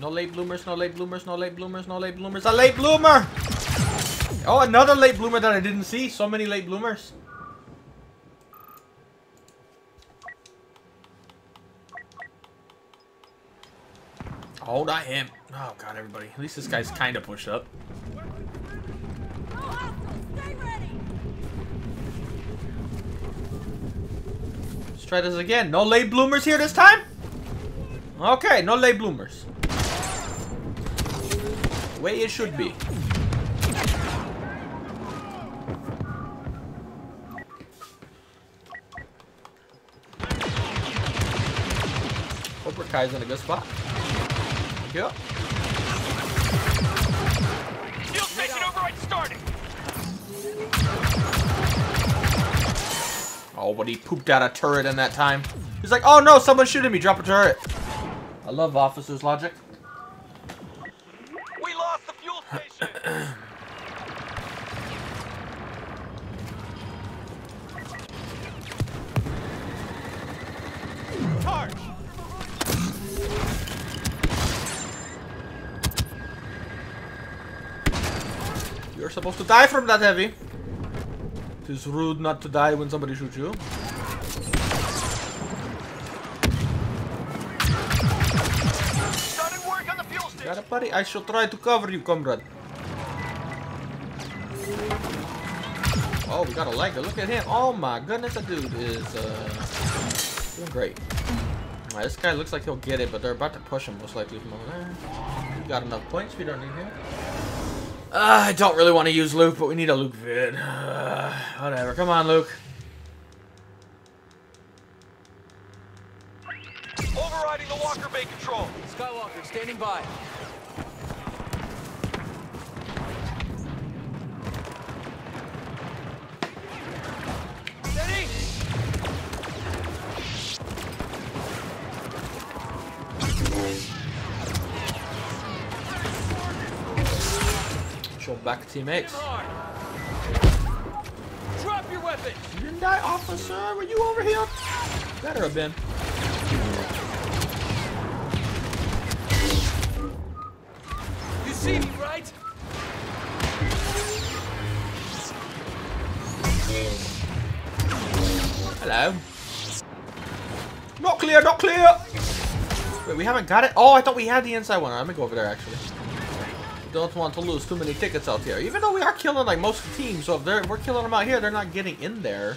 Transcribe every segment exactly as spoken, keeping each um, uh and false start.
No late bloomers, no late bloomers, no late bloomers, no late bloomers. A late bloomer! Oh, another late bloomer that I didn't see. So many late bloomers. Hold on him. Oh god, everybody. At least this guy's kind of pushed up. Let's try this again. No late bloomers here this time? Okay, no late bloomers. The way it should be. Cobra Kai's in a good spot. Yep. Steel station override started. Oh, but he pooped out a turret in that time. He's like, oh no, someone's shooting me, drop a turret. I love officer's logic. We lost the fuel station. Charge. You're supposed to die from that heavy. It is rude not to die when somebody shoots you. Buddy, I shall try to cover you, comrade. Oh, we got a liker. Look at him. Oh my goodness, that dude is uh, doing great. Right, this guy looks like he'll get it, but they're about to push him most likely from over there. We got enough points. We don't need him. Uh, I don't really want to use Luke, but we need a Luke vid. Uh, whatever. Come on, Luke. Overriding the Walker Bay control. Skywalker standing by. Back teammates. Drop your weapons. You didn't die, officer. Were you over here? Better have been. You see me, right? Hello. Not clear. Not clear. Wait, we haven't got it. Oh, I thought we had the inside one. I'm gonna go over there actually. Don't want to lose too many tickets out here. Even though we are killing like most of the team, so if they're we're killing them out here, they're not getting in there.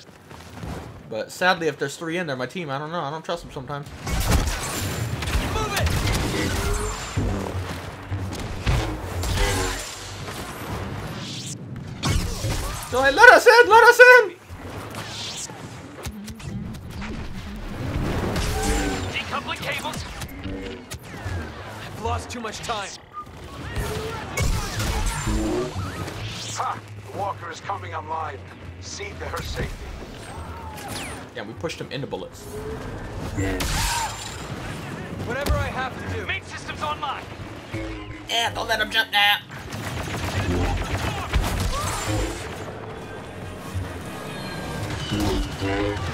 But sadly, if there's three in there, my team, I don't know. I don't trust them sometimes. Move it! So, hey, let us in! Let us in! Decoupling cables. I've lost too much time. Ha! The walker is coming online. See to her safety. Yeah, we pushed him into bullets. Whatever I have to do. Main systems online. Yeah, don't let him jump now.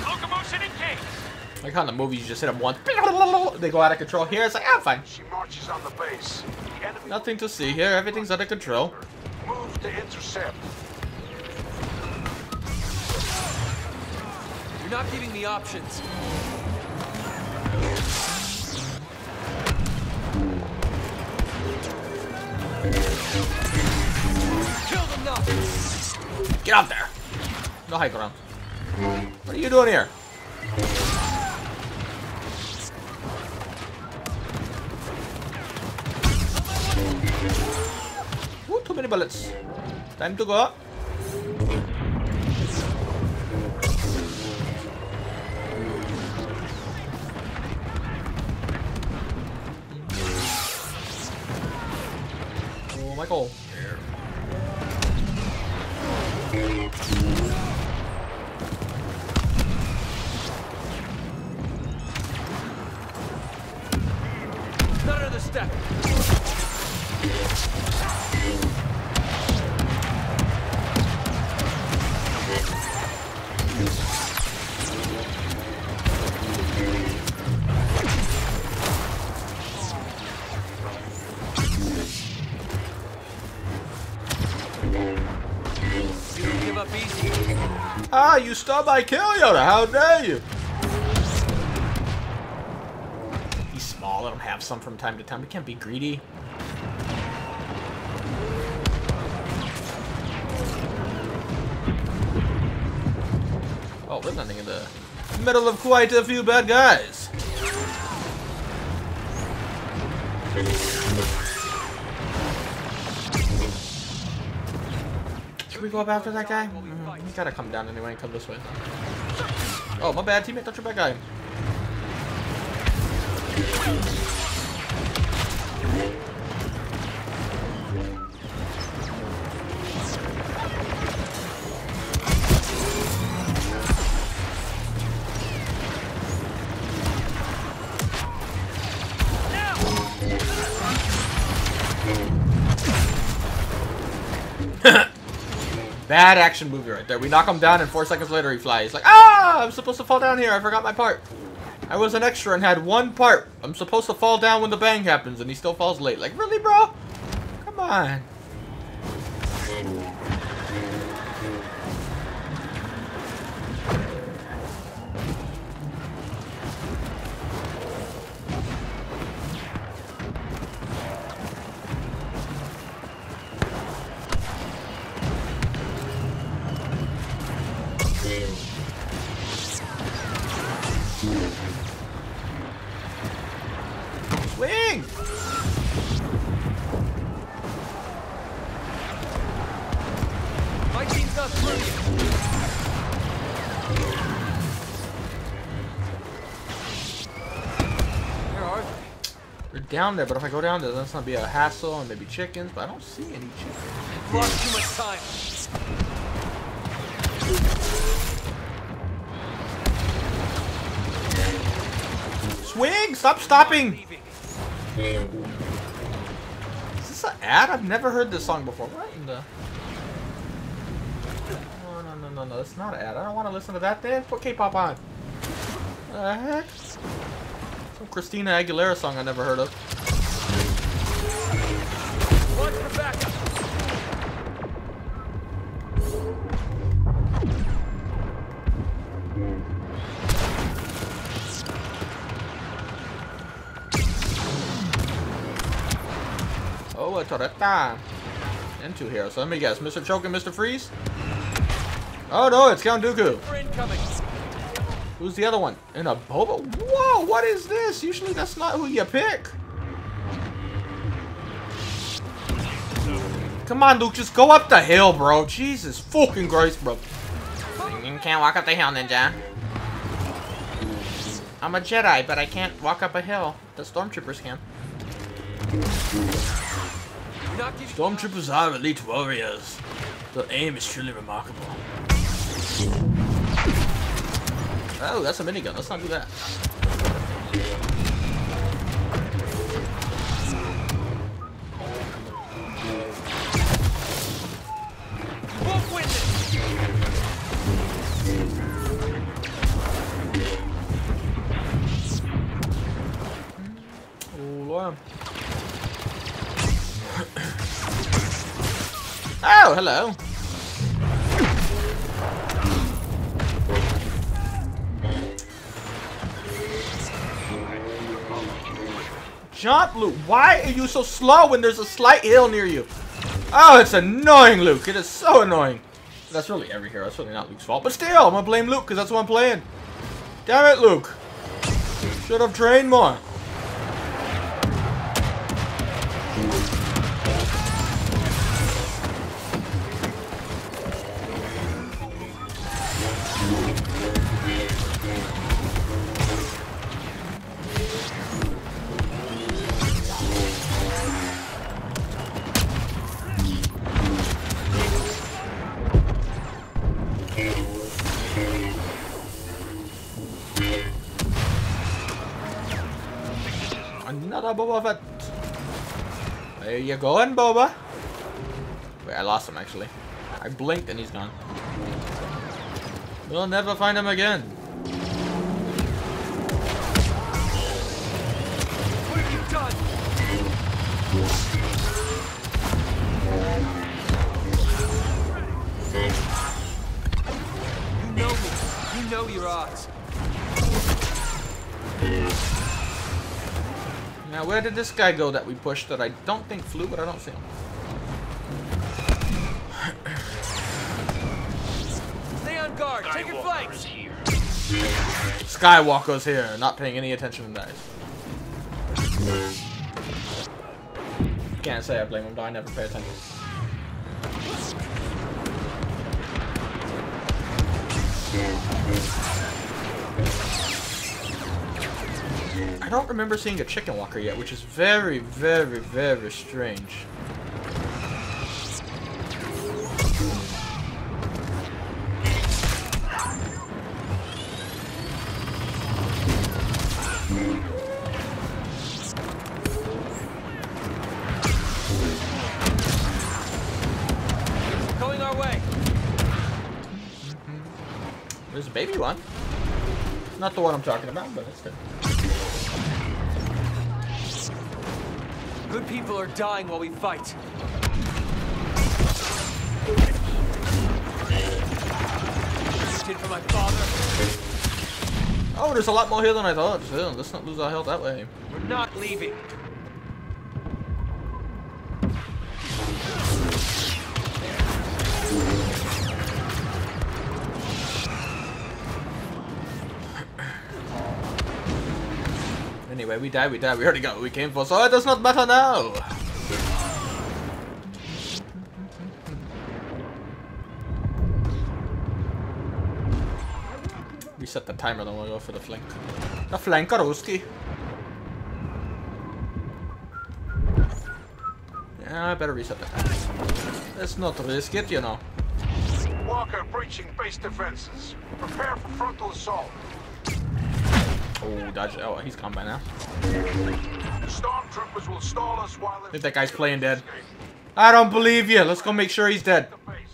Locomotion engaged. Like how in the movies you just hit him once, they go out of control. Here it's like, I'm fine. She marches on the base. Nothing to see here. Everything's under control. Move to intercept. You're not giving me options. Kill them now. Get out there. No high ground. What are you doing here? Ooh, too many bullets. Time to go up. Oh, Michael. Not another step. up easy. Ah, you stole my kill, Yoda. How dare you? He's small. Let him have some from time to time. We can't be greedy. Oh, there's nothing in the middle of quite a few bad guys. Should we go up after that guy? Mm, he's gotta come down anyway and come this way. Oh, my bad, teammate. Touch your bad guy. Bad action movie right there. We knock him down and four seconds later he flies. Like, ah, I'm supposed to fall down here. I forgot my part. I was an extra and had one part. I'm supposed to fall down when the bang happens and he still falls late. Like, really, bro? Come on. Swing! My team's up through. Where are they? They're down there, but if I go down there, that's gonna be a hassle and maybe chickens, but I don't see any chickens. You've lost too much time. Swing! Stop stopping! Is this an ad? I've never heard this song before. What in the... No, no, no, no, no. It's not an ad. I don't want to listen to that then. Put K-pop on. What the heck? Some Christina Aguilera song I never heard of. Watch the backup! And two heroes. So let me guess, Mister Choke and Mister Freeze? Oh no, it's Count Dooku. Who's the other one? In a Boba? Whoa, what is this? Usually that's not who you pick. Come on, Luke, just go up the hill, bro. Jesus fucking Christ, bro. You can't walk up the hill, ninja. I'm a Jedi, but I can't walk up a hill. The Stormtroopers can. Stormtroopers are elite warriors. The aim is truly remarkable. Oh, that's a minigun. Let's not do that. Oh, Lord. Oh, hello. Jump, Luke. Why are you so slow when there's a slight hill near you? Oh, it's annoying, Luke. It is so annoying. That's really every hero. That's really not Luke's fault. But still, I'm going to blame Luke because that's what I'm playing. Damn it, Luke. Should have trained more. Another Boba Fett. Where you going, Boba? Wait, I lost him actually. I blinked and he's gone. We'll never find him again. What have you done? Now, where did this guy go that we pushed that I don't think flew, but I don't see him? Stay on guard. Skywalker, take your flights. Here. Skywalker's here. Not paying any attention to that. Can't say I blame him, but I never pay attention. I don't remember seeing a chicken walker yet, which is very, very, very strange. Baby one. Not the one I'm talking about, but it's good. Good people are dying while we fight. Did for my father. Oh, there's a lot more here than I thought. So let's not lose our health that way. We're not leaving. Anyway, we died, we died, we already got what we came for, so it does not matter now! Reset the timer, then we'll go for the flank. The flankarowski! Yeah, I better reset the timer. Let's not risk it, you know. Walker breaching base defenses. Prepare for frontal assault. Oh, dodge. Oh, he's gone by now. Stormtroopers will stall us while I think that guy's playing dead. I don't believe you. Let's go make sure he's dead.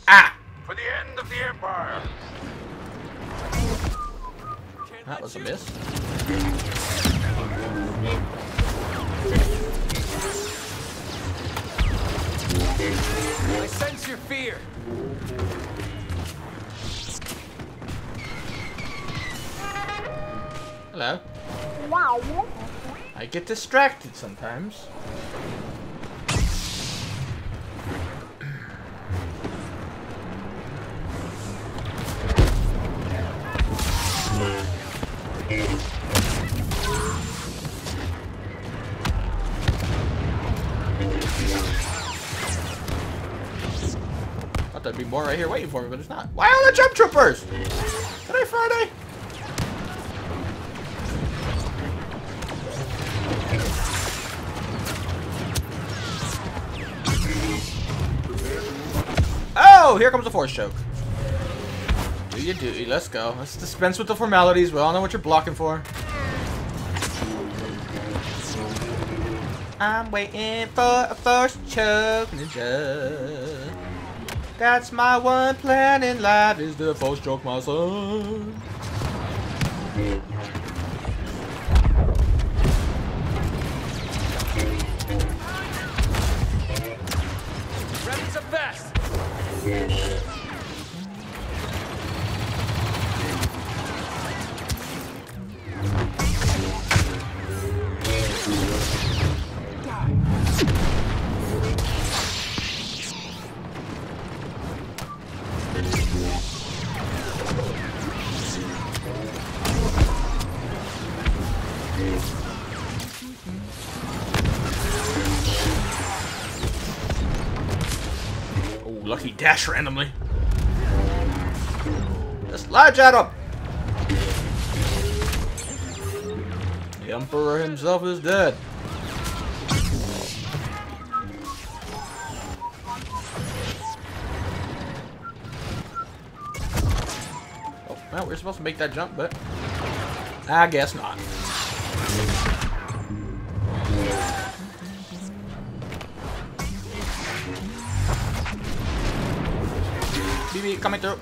Ah! For the end of the Empire. That was a miss. I sense your fear. Hello. Wow. I get distracted sometimes. Thought there'd be more right here waiting for me, but it's not. Why are the jump troopers? Today, Friday. Oh, here comes the force choke. Do your duty. Let's go. Let's dispense with the formalities. We all know what you're blocking for. I'm waiting for a force choke, ninja. That's my one plan in life is the force choke, my son. Ready up fast. Lucky dash randomly. Just lodge at him. The Emperor himself is dead. Oh, well, we're supposed to make that jump, but I guess not. B B coming through.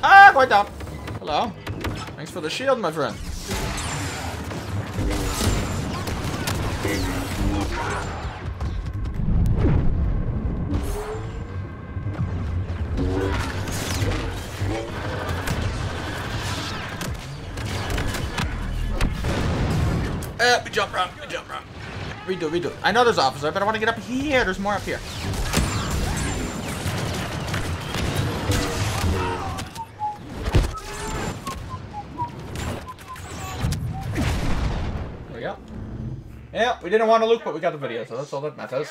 Ah, quite down. Hello. Thanks for the shield, my friend. yeah, we jump wrong, we jump wrong. Redo, redo. I know there's an officer, but I want to get up here. There's more up here. There we go. Yeah, we didn't want to look, but we got the video, so that's all that matters.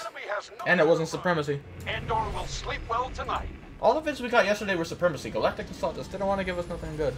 And it wasn't Supremacy. Andor will sleep well tonight. All the vids we got yesterday were Supremacy. Galactic Assault just didn't want to give us nothing good.